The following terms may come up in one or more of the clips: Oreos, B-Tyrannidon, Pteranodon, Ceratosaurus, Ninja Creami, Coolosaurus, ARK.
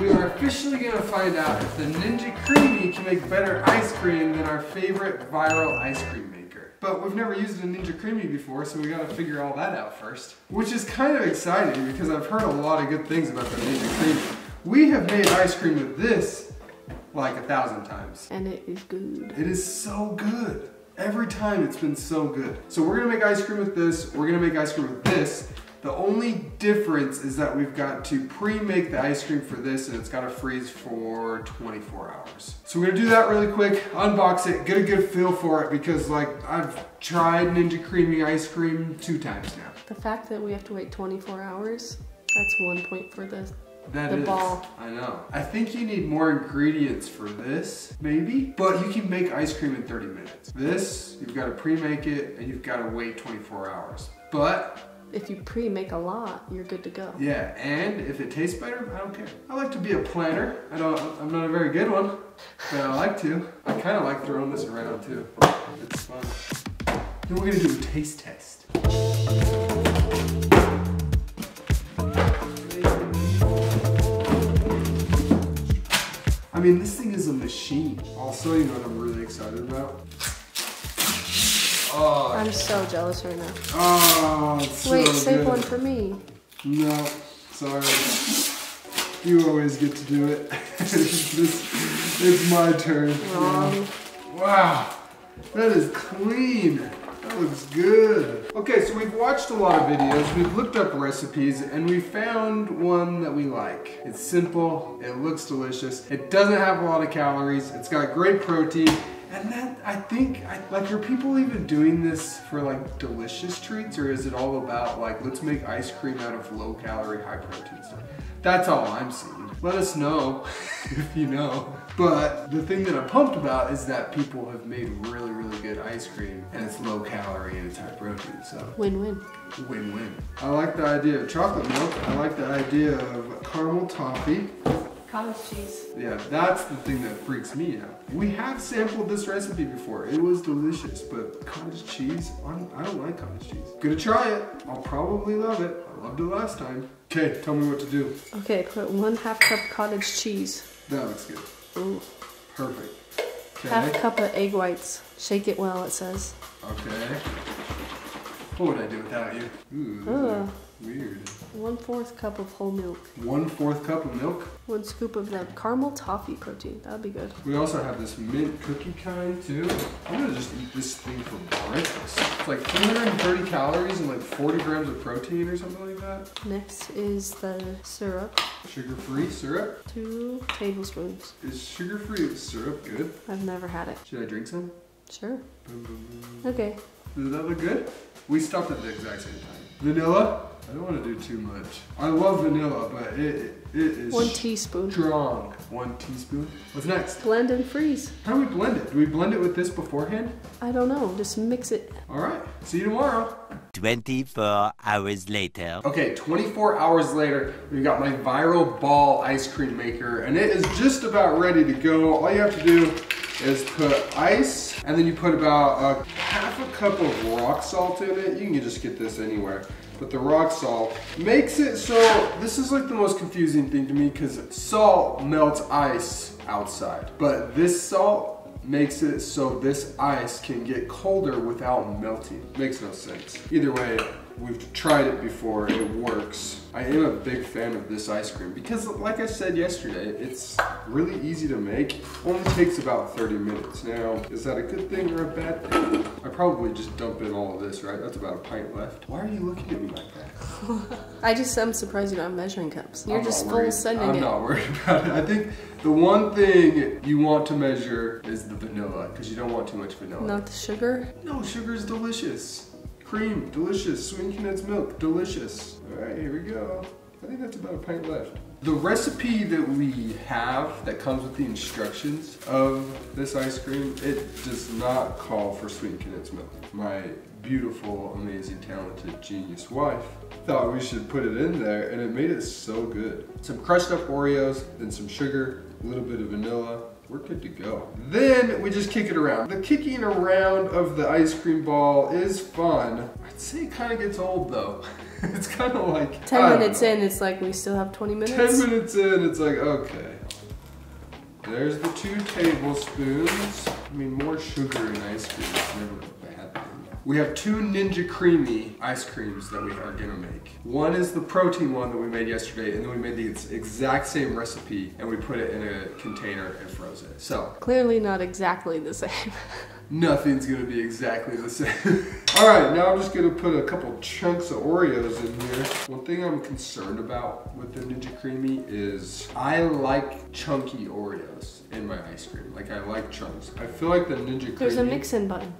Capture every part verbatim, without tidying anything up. We are officially going to find out if the Ninja Creami can make better ice cream than our favorite viral ice cream maker. But we've never used a Ninja Creami before, so we got to figure all that out first. Which is kind of exciting because I've heard a lot of good things about the Ninja Creami. We have made ice cream with this like a thousand times. And it is good. It is so good. Every time it's been so good. So we're going to make ice cream with this. We're going to make ice cream with this. The only difference is that we've got to pre-make the ice cream for this and it's got to freeze for twenty-four hours. So we're gonna do that really quick, unbox it, get a good feel for it because like I've tried Ninja Creami ice cream two times now. The fact that we have to wait twenty-four hours, that's one point for the, that the is, ball. I know. I think you need more ingredients for this, maybe, but you can make ice cream in thirty minutes. This, you've got to pre-make it and you've got to wait twenty-four hours, but if you pre-make a lot, you're good to go. Yeah, and if it tastes better, I don't care. I like to be a planner. I don't, I'm not a very good one, but I like to. I kind of like throwing this around too. It's fun. Then we're gonna do a taste test. I mean, this thing is a machine. Also, you know what I'm really excited about? Oh, I'm so jealous right now. Oh, it's Wait, so save good. one for me. No, sorry. You always get to do it. it's, just, it's my turn. Wrong. Wow, that is clean. That looks good. Okay, so we've watched a lot of videos. We've looked up recipes and we found one that we like. It's simple, it looks delicious. It doesn't have a lot of calories. It's got great protein. And that, I think, I, like, are people even doing this for, like, delicious treats? Or is it all about, like, let's make ice cream out of low-calorie, high-protein stuff? That's all I'm seeing. Let us know if you know. But the thing that I'm pumped about is that people have made really, really good ice cream. And it's low-calorie and it's high-protein, so. Win-win. Win-win. I like the idea of chocolate milk. I like the idea of caramel toffee. Cottage cheese. Yeah, that's the thing that freaks me out. We have sampled this recipe before. It was delicious, but cottage cheese, I don't, I don't like cottage cheese. Gonna try it. I'll probably love it. I loved it last time. Okay, tell me what to do. Okay, put one half cup cottage cheese. That looks good. Ooh. Perfect. Okay. Half cup of egg whites. Shake it well, it says. Okay. What would I do without you? Ooh. Ooh. Weird. One fourth cup of whole milk. One fourth cup of milk? One scoop of that caramel toffee protein. That'd be good. We also have this mint cookie kind too. I'm gonna just eat this thing for breakfast. It's like three hundred thirty calories and like forty grams of protein or something like that. Next is the syrup. Sugar-free syrup. Two tablespoons. Is sugar-free syrup good? I've never had it. Should I drink some? Sure. Boom, boom, boom. Okay. Does that look good? We stopped at the exact same time. Vanilla? I don't want to do too much. I love vanilla, but it, it is One teaspoon. strong. One teaspoon. What's next? Blend and freeze. How do we blend it? Do we blend it with this beforehand? I don't know. Just mix it. All right. See you tomorrow. twenty-four hours later. Okay, twenty-four hours later, we've got my viral ball ice cream maker, and it is just about ready to go. All you have to do is put ice, and then you put about a half a cup of rock salt in it. You can just get this anywhere. But the rock salt makes it so, this is like the most confusing thing to me because salt melts ice outside. But this salt makes it so this ice can get colder without melting. Makes no sense. Either way, we've tried it before, it works. I am a big fan of this ice cream because like I said yesterday, it's really easy to make. Only takes about thirty minutes. Now, is that a good thing or a bad thing? I probably just dump in all of this, right? That's about a pint left. Why are you looking at me like that? I just, I'm surprised you don't have measuring cups. You're I'm just full sending I'm it. I'm not worried about it. I think the one thing you want to measure is the vanilla because you don't want too much vanilla. Not the sugar? No, sugar is delicious. Cream, delicious. Sweetened condensed milk, delicious. All right, here we go. I think that's about a pint left. The recipe that we have that comes with the instructions of this ice cream, it does not call for sweetened condensed milk. My beautiful, amazing, talented, genius wife thought we should put it in there and it made it so good. Some crushed up Oreos, then some sugar, a little bit of vanilla. We're good to go. Then we just kick it around. The kicking around of the ice cream ball is fun. I'd say it kind of gets old though. It's kind of like ten minutes in. It's like we still have twenty minutes. Ten minutes in, it's like okay. There's the two tablespoons. I mean, more sugar in ice cream is never a bad thing. We have two Ninja Creami ice creams that we are gonna make. One is the protein one that we made yesterday, and then we made the exact same recipe and we put it in a container and froze it. So clearly not exactly the same. Nothing's gonna be exactly the same. All right, now I'm just gonna put a couple chunks of Oreos in here. One thing I'm concerned about with the Ninja Creami is I like chunky Oreos in my ice cream. Like I like chunks. I feel like the Ninja Creami- There's a mix-in button.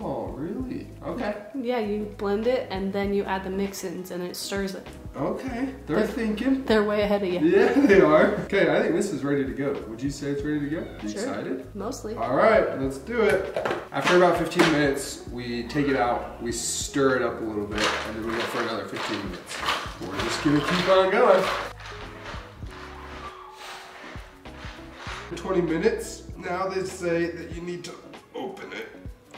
Oh, really? Okay. Yeah, you blend it and then you add the mix-ins and it stirs it. Okay, they're, they're thinking. They're way ahead of you. Yeah, they are. Okay, I think this is ready to go. Would you say it's ready to go? Are you sure. Excited? Mostly. All right, let's do it. After about fifteen minutes, we take it out, we stir it up a little bit, and then we go for another fifteen minutes. We're just gonna keep on going. twenty minutes. Now they say that you need to open it.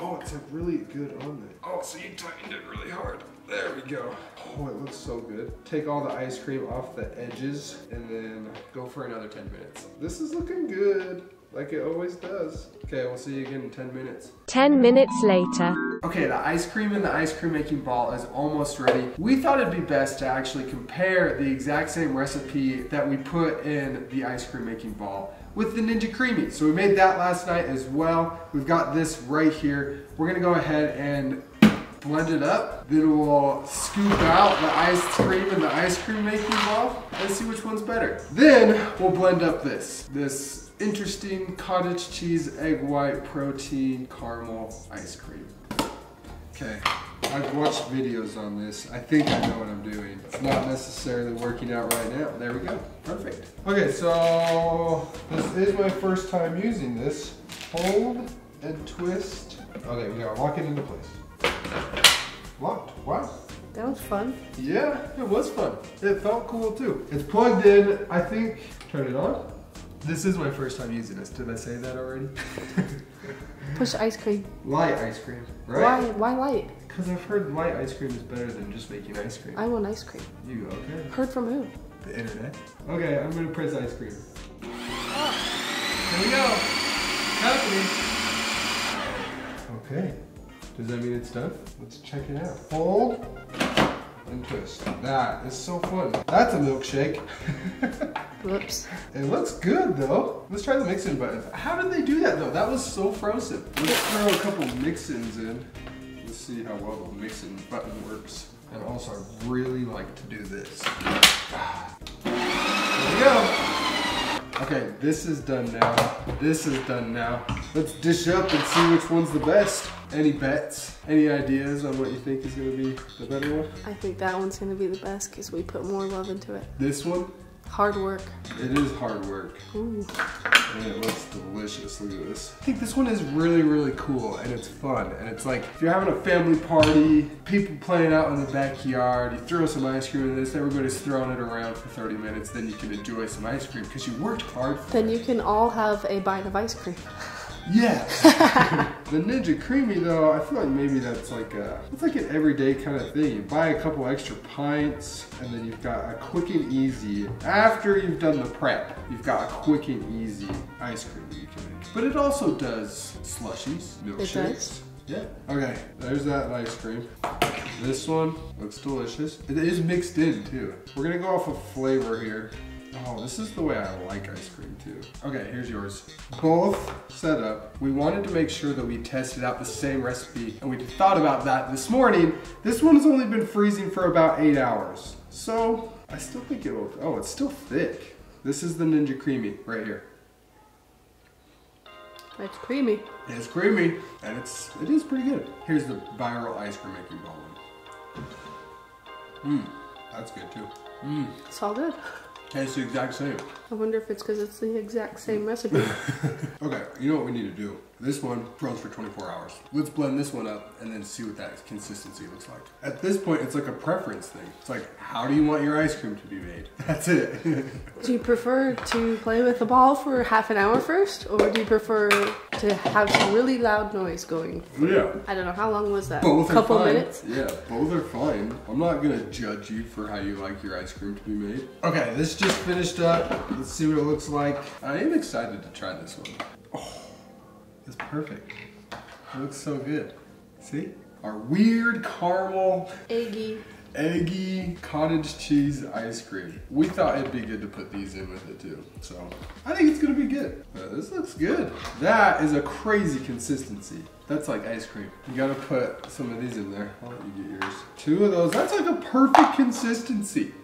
Oh, it's a really good omelet. Oh, so you tightened it really hard. There we go. Oh, it looks so good. Take all the ice cream off the edges and then go for another ten minutes. This is looking good, like it always does. Okay, we'll see you again in ten minutes. ten minutes later. Okay, the ice cream in the ice cream making ball is almost ready. We thought it'd be best to actually compare the exact same recipe that we put in the ice cream making ball with the Ninja Creami. So we made that last night as well. We've got this right here. We're gonna go ahead and blend it up. Then we'll scoop out the ice cream and the ice cream making ball and see which one's better. Then we'll blend up this. This interesting cottage cheese, egg white, protein, caramel ice cream. Okay, I've watched videos on this. I think I know what I'm doing. It's not necessarily working out right now. There we go, perfect. Okay, so this is my first time using this. Hold and twist. Okay, we gotta lock it into place. Locked, wow. That was fun. Yeah, it was fun. It felt cool too. It's plugged in, I think. Turn it on. This is my first time using this. Did I say that already? Push ice cream. Light ice cream, right? Why, why light? Because I've heard light ice cream is better than just making ice cream. I want ice cream. You okay? Heard from who? The internet. Okay, I'm gonna press ice cream. Oh. There we go. Happening. Okay. Does that mean it's done? Let's check it out. Hold and twist. That is so fun. That's a milkshake. Whoops. It looks good though. Let's try the mix-in button. How did they do that though? That was so frozen. Let's throw a couple mix-ins in. Let's see how well the mix-in button works. And also I really like to do this. There we go. Okay, this is done now. This is done now. Let's dish up and see which one's the best. Any bets? Any ideas on what you think is gonna be the better one? I think that one's gonna be the best because we put more love into it. This one? Hard work. It is hard work. Ooh. And it looks delicious. Look at this. I think this one is really, really cool and it's fun. And it's like, if you're having a family party, people playing out in the backyard, you throw some ice cream in this, everybody's throwing it around for thirty minutes, then you can enjoy some ice cream because you worked hard for it. Then you can all have a bite of ice cream. Yeah. The Ninja Creami though, I feel like maybe that's like a, it's like an everyday kind of thing. You buy a couple extra pints and then you've got a quick and easy, after you've done the prep, you've got a quick and easy ice cream that you can make. But it also does slushies, milkshakes. Yeah. Okay, there's that ice cream. This one looks delicious. It is mixed in too. We're gonna go off of flavor here. Oh, this is the way I like ice cream too. Okay, here's yours. Both set up. We wanted to make sure that we tested out the same recipe and we thought about that this morning. This one's only been freezing for about eight hours. So I still think it will, oh, it's still thick. This is the Ninja Creami right here. It's creamy. It's creamy and it's, it is pretty good. Here's the viral ice cream making ball one. Mmm, that's good too. Mmm. It's all good. Tastes the exact same. I wonder if it's because it's the exact same recipe. Okay, you know what we need to do? This one froze for twenty-four hours. Let's blend this one up and then see what that consistency looks like. At this point, it's like a preference thing. It's like, how do you want your ice cream to be made? That's it. Do you prefer to play with the ball for half an hour first? Or do you prefer to have some really loud noise going. Yeah. I don't know, how long was that? Both Couple are fine. minutes? Yeah, both are fine. I'm not gonna judge you for how you like your ice cream to be made. Okay, this just finished up. Let's see what it looks like. I am excited to try this one. Oh, it's perfect. It looks so good. See? Our weird caramel. Eggy. Eggy cottage cheese ice cream. We thought it'd be good to put these in with it too. So I think it's gonna be good. Uh, this looks good. That is a crazy consistency. That's like ice cream. You gotta put some of these in there. I'll let you get yours. Two of those, that's like a perfect consistency.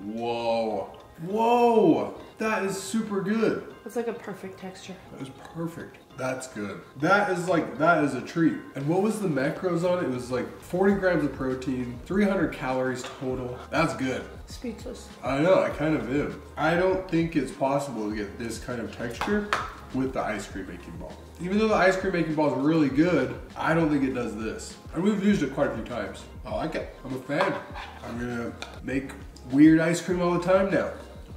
Whoa, whoa. That is super good. It's like a perfect texture. That is perfect. That's good. That is like, that is a treat. And what was the macros on it? It was like forty grams of protein, three hundred calories total. That's good. Speechless. I know, I kind of am. I don't think it's possible to get this kind of texture with the ice cream making ball. Even though the ice cream making ball is really good, I don't think it does this. And we've used it quite a few times. I like it. I'm a fan. I'm gonna make weird ice cream all the time now.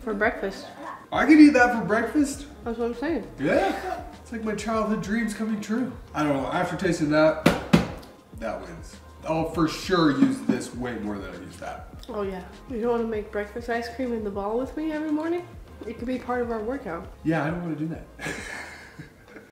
For breakfast. I could eat that for breakfast. That's what I'm saying. Yeah. It's like my childhood dreams coming true. I don't know, after tasting that, that wins. I'll for sure use this way more than I use that. Oh yeah. You don't want to make breakfast ice cream in the ball with me every morning? It could be part of our workout. Yeah, I don't want to do that.